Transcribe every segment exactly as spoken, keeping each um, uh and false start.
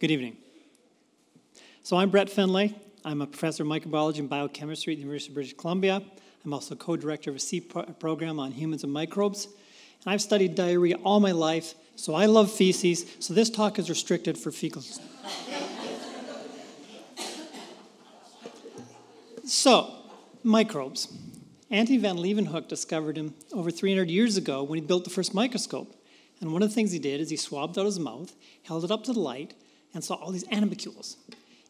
Good evening. So I'm Brett Finlay. I'm a professor of microbiology and biochemistry at the University of British Columbia. I'm also co-director of a C program on humans and microbes. And I've studied diarrhea all my life, so I love feces, so this talk is restricted for fecals. So, microbes. Antonie van Leeuwenhoek discovered him over three hundred years ago when he built the first microscope. And one of the things he did is he swabbed out his mouth, held it up to the light, and saw all these animalcules.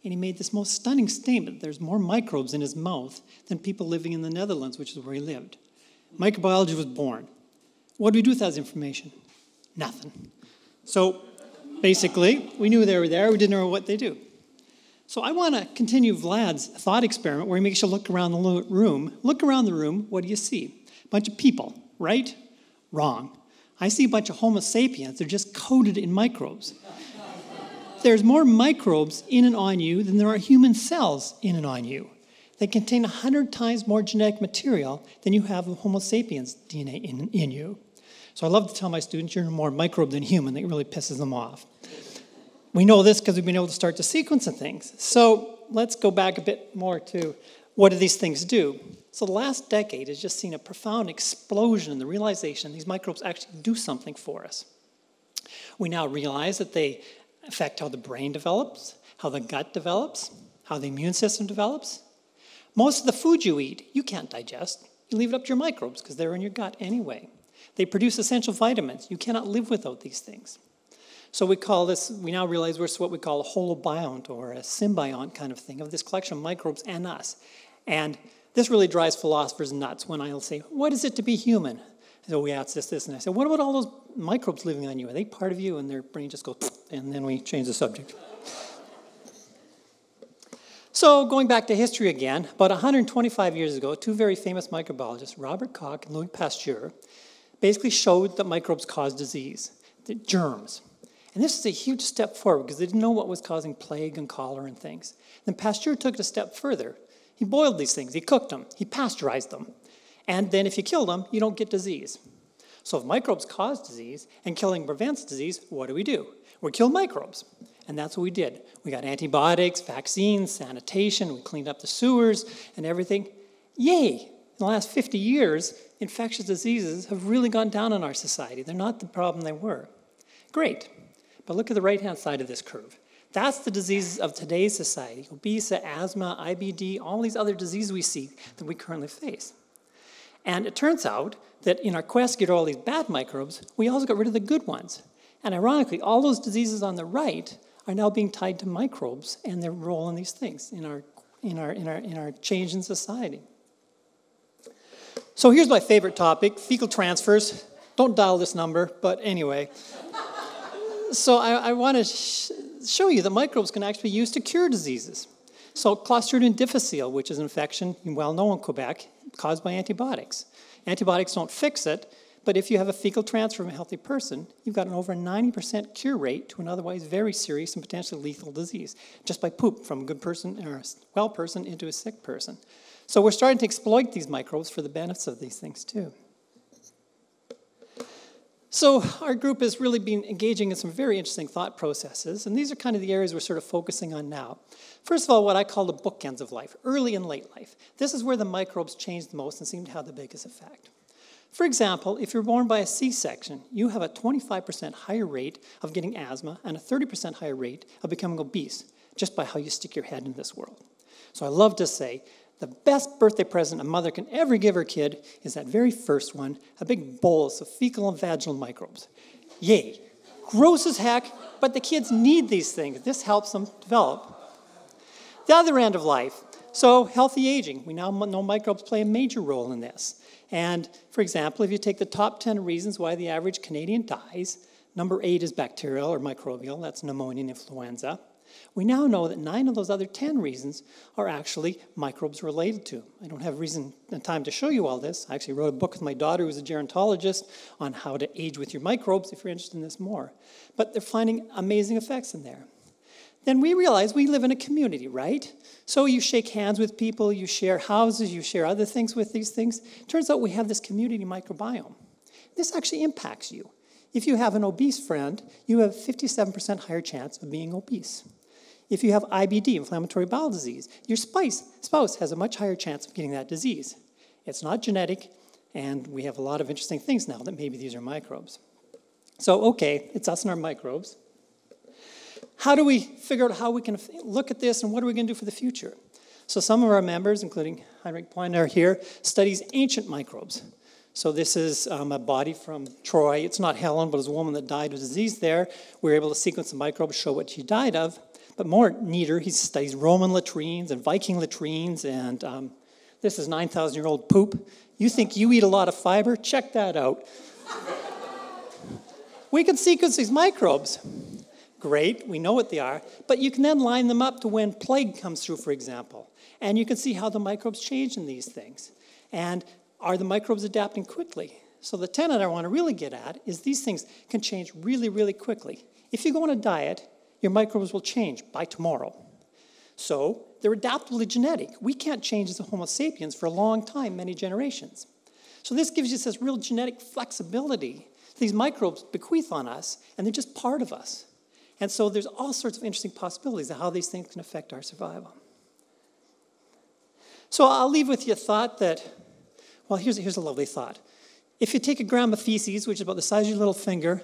And he made this most stunning statement: there's more microbes in his mouth than people living in the Netherlands, which is where he lived. Microbiology was born. What do we do with that information? Nothing. So basically, we knew they were there, we didn't know what they do. So I want to continue Vlad's thought experiment where he makes you look around the room. Look around the room, what do you see? A bunch of people, right? Wrong. I see a bunch of Homo sapiens. They're just coated in microbes. There's more microbes in and on you than there are human cells in and on you. They contain one hundred times more genetic material than you have of Homo sapiens D N A in, in you. So I love to tell my students, you're more microbe than human. That really pisses them off. We know this because we've been able to start to sequence of things. So let's go back a bit more to what do these things do? So the last decade has just seen a profound explosion in the realization these microbes actually do something for us. We now realize that they affect how the brain develops, how the gut develops, how the immune system develops. Most of the food you eat, you can't digest. You leave it up to your microbes because they're in your gut anyway. They produce essential vitamins. You cannot live without these things. So we call this, we now realize we're what we call a holobiont or a symbiont kind of thing of this collection of microbes and us. And this really drives philosophers nuts when I'll say, what is it to be human? And so we ask this, this, and I say, what about all those microbes living on you? Are they part of you? And their brain just goes, and then we change the subject. So going back to history again, about one hundred twenty-five years ago, two very famous microbiologists, Robert Koch and Louis Pasteur, basically showed that microbes cause disease, that germs. And this is a huge step forward because they didn't know what was causing plague and cholera and things. Then Pasteur took it a step further. He boiled these things, he cooked them, he pasteurized them. And then if you kill them, you don't get disease. So if microbes cause disease and killing prevents disease, what do we do? We kill microbes. And that's what we did. We got antibiotics, vaccines, sanitation, we cleaned up the sewers and everything. Yay! In the last fifty years, infectious diseases have really gone down in our society. They're not the problem they were. Great. But look at the right-hand side of this curve. That's the diseases of today's society, obesity, asthma, I B D, all these other diseases we see that we currently face. And it turns out that in our quest to get all these bad microbes, we also got rid of the good ones. And ironically, all those diseases on the right are now being tied to microbes and their role in these things, in our, in our, in our, in our change in society. So here's my favorite topic, fecal transfers. Don't dial this number, but anyway. So I, I want to sh show you that microbes can actually be used to cure diseases. So Clostridium difficile, which is an infection well known in Quebec, caused by antibiotics. Antibiotics don't fix it, but if you have a fecal transfer from a healthy person, you've got an over ninety percent cure rate to an otherwise very serious and potentially lethal disease, just by poop from a good person or a well person into a sick person. So we're starting to exploit these microbes for the benefits of these things too. So our group has really been engaging in some very interesting thought processes, and these are kind of the areas we're sort of focusing on now. First of all, what I call the bookends of life, early and late life. This is where the microbes change the most and seem to have the biggest effect. For example, if you're born by a C section, you have a twenty-five percent higher rate of getting asthma and a thirty percent higher rate of becoming obese, just by how you stick your head in this world. So I love to say, the best birthday present a mother can ever give her kid is that very first one, a big bolus of fecal and vaginal microbes. Yay. Gross as heck, but the kids need these things. This helps them develop. The other end of life, so healthy aging. We now know microbes play a major role in this. And for example, if you take the top ten reasons why the average Canadian dies, number eight is bacterial or microbial, that's pneumonia and influenza. We now know that nine of those other ten reasons are actually microbes related to. I don't have reason and time to show you all this. I actually wrote a book with my daughter who's a gerontologist on how to age with your microbes if you're interested in this more. But they're finding amazing effects in there. Then we realize we live in a community, right? So you shake hands with people, you share houses, you share other things with these things. Turns out we have this community microbiome. This actually impacts you. If you have an obese friend, you have fifty-seven percent higher chance of being obese. If you have I B D, inflammatory bowel disease, your spouse has a much higher chance of getting that disease. It's not genetic, and we have a lot of interesting things now that maybe these are microbes. So, okay, it's us and our microbes. How do we figure out how we can look at this, and what are we going to do for the future? So some of our members, including Heinrich Poinar here, studies ancient microbes. So this is um, a body from Troy. It's not Helen, but it's a woman that died of disease there. We were able to sequence the microbes, show what she died of. But more neater, he studies Roman latrines and Viking latrines, and um, this is nine thousand year old poop. You think you eat a lot of fiber? Check that out. We can sequence these microbes. Great, we know what they are. But you can then line them up to when plague comes through, for example. And you can see how the microbes change in these things. And are the microbes adapting quickly? So the tenet I want to really get at is these things can change really, really quickly. If you go on a diet, your microbes will change by tomorrow. So they're adaptively genetic. We can't change as a Homo sapiens for a long time, many generations. So this gives you this real genetic flexibility. These microbes bequeath on us, and they're just part of us. And so there's all sorts of interesting possibilities of how these things can affect our survival. So I'll leave with you a thought that, well, here's, here's a lovely thought. If you take a gram of feces, which is about the size of your little finger,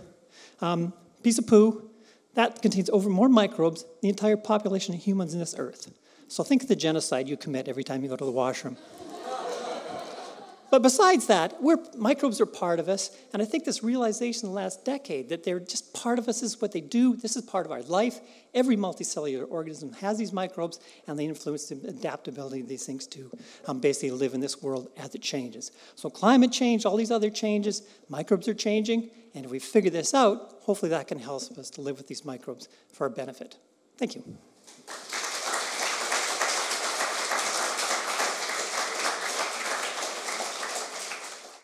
um, piece of poo, that contains over more microbes than the entire population of humans on this earth. So think of the genocide you commit every time you go to the washroom. But besides that, we're, microbes are part of us, and I think this realization in the last decade that they're just part of us, this is what they do, this is part of our life. Every multicellular organism has these microbes, and they influence the adaptability of these things to um, basically live in this world as it changes. So climate change, all these other changes, microbes are changing, and if we figure this out, hopefully that can help us to live with these microbes for our benefit. Thank you.